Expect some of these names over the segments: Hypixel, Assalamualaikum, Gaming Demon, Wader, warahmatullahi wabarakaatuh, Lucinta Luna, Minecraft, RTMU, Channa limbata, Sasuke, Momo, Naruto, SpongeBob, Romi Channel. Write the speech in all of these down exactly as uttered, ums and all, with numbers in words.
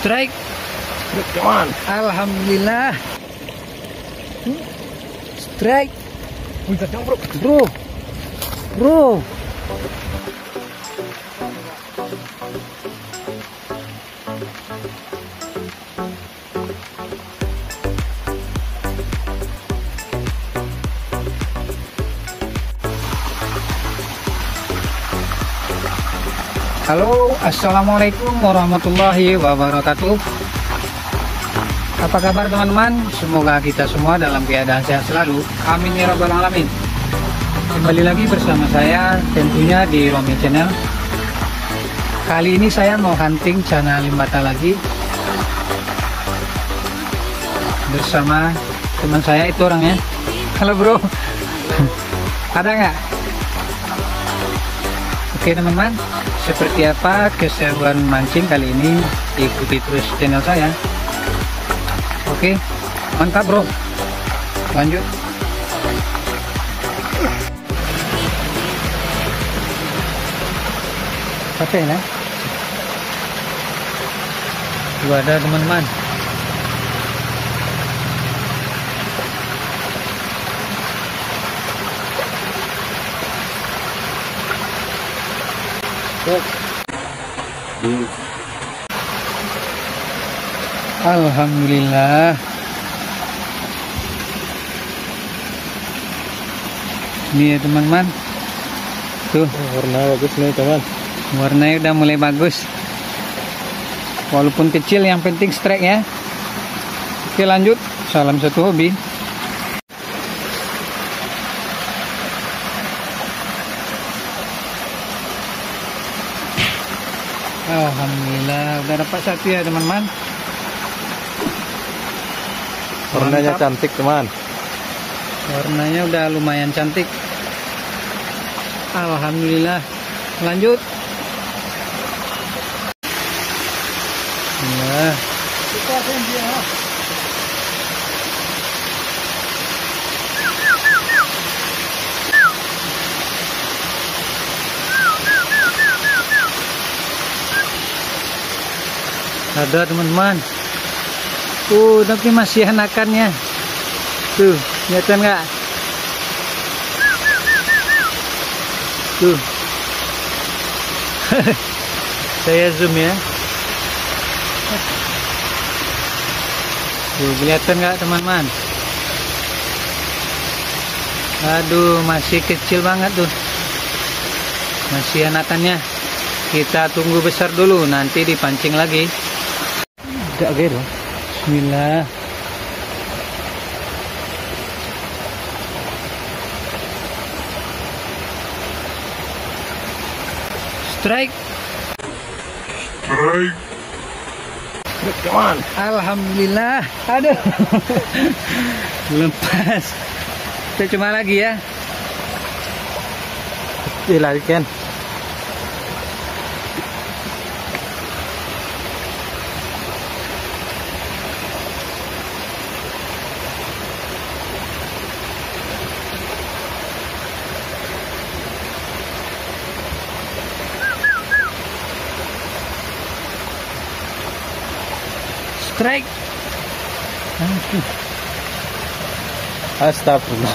strike. Come on. Alhamdulillah. Strike. Wih, kacang bro. Bro. Bro. Halo, assalamualaikum warahmatullahi wabarakatuh. Apa kabar teman-teman? Semoga kita semua dalam keadaan sehat selalu. Amin ya rabbal alamin. Kembali lagi bersama saya tentunya di Romi Channel. Kali ini saya mau hunting Channa limbata lagi bersama teman saya itu orangnya. Halo bro, ada nggak? Oke teman-teman, seperti apa keseruan mancing kali ini, ikuti terus channel saya. Oke, mantap bro, lanjut. Oke ya, gua ada teman-teman. Alhamdulillah, ini ya teman-teman, tuh warna bagus nih teman, warnanya udah mulai bagus, walaupun kecil yang penting strike ya. Oke lanjut, salam satu hobi. Alhamdulillah udah dapat satu ya teman-teman. Warnanya cantik teman. Warnanya udah lumayan cantik. Alhamdulillah. Lanjut. Nah. Ada teman-teman. Uh, tapi masih anakannya. Tuh, kelihatan nggak? Tuh. Saya zoom ya. Tuh, kelihatan nggak teman-teman? Aduh, masih kecil banget tuh. Masih anakannya. Kita tunggu besar dulu, nanti dipancing lagi. Gak gede loh. Bismillah. Strike. Strike. Come on. Alhamdulillah. Aduh. Lepas. Kita cuma lagi ya. Dilarikan. Strike. Astagfirullah.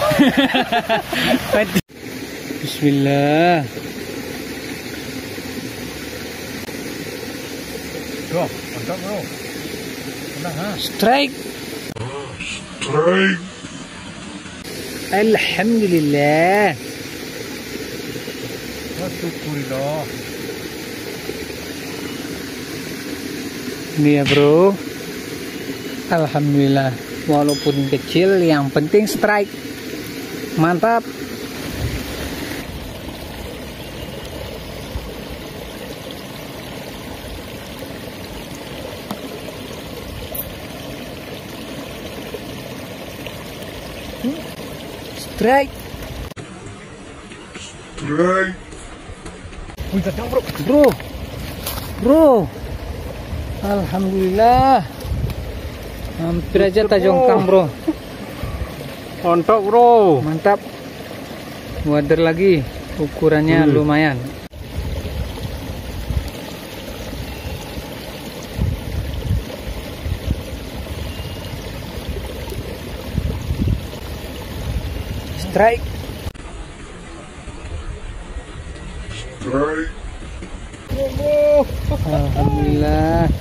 Bismillah. Bro, mantap bro. Strike. Strike. Alhamdulillah. Syukurillah. Ini ya bro. Alhamdulillah, walaupun kecil yang penting strike. Mantap. Strike. Strike. Wih, kacang bro. Bro. Bro. Alhamdulillah. Hampir aja tajongkang bro. Ontok bro. Mantap. Wader lagi. Ukurannya hmm. lumayan. Strike. Strike. Alhamdulillah.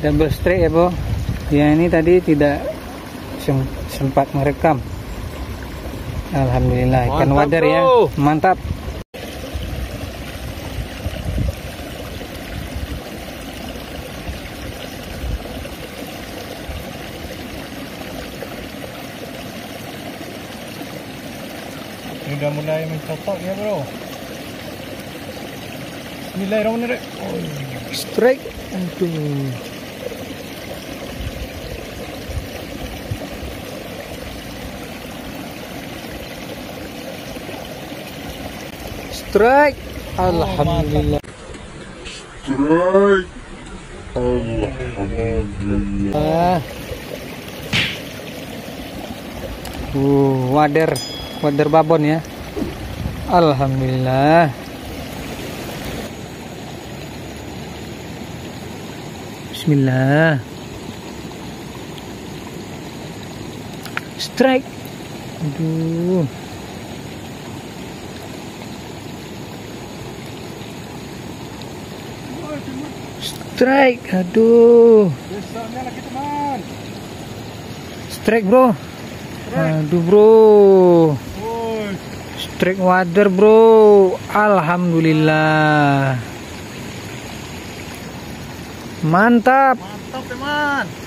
Double strike ya, Bo. Yang ini tadi tidak sempat merekam. Alhamdulillah, ikan wader ya. Mantap. Sudah mulai mencotok ya, bro. Bismillahirrahmanirrahim. Oh, strike. Aduh. Strike. Alhamdulillah. Strike. Alhamdulillah. Uh, wader. Wader babon ya. Alhamdulillah. Bismillah. Strike. Aduh. Strike. Aduh. Strike, bro. Aduh, bro. Strike wader, bro. Alhamdulillah. Mantap. Mantap, teman.